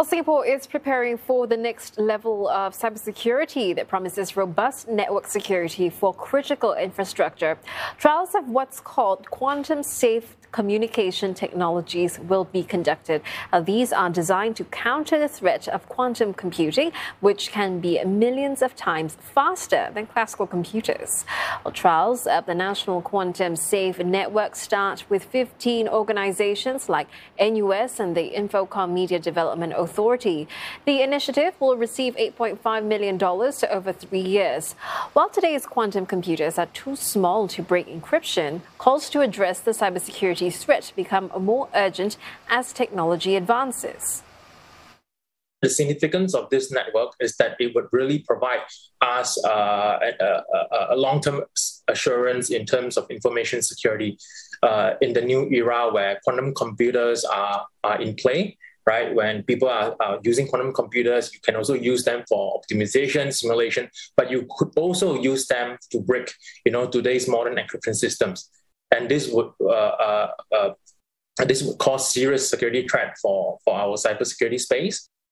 Well, Singapore is preparing for the next level of cybersecurity that promises robust network security for critical infrastructure. Trials of what's called quantum-safe communication technologies will be conducted. These are designed to counter the threat of quantum computing, which can be millions of times faster than classical computers. Well, trials of the National Quantum Safe Network start with 15 organizations like NUS and the Infocomm Media Development Authority. The initiative will receive $8.5 million over 3 years. While today's quantum computers are too small to break encryption, calls to address the cybersecurity threat become more urgent as technology advances. The significance of this network is that it would really provide us a long-term assurance in terms of information security in the new era where quantum computers are in play. Right? When people are using quantum computers, you can also use them for optimization, simulation, but you could also use them to break, today's modern encryption systems. And this would cause serious security threat for our cybersecurity space.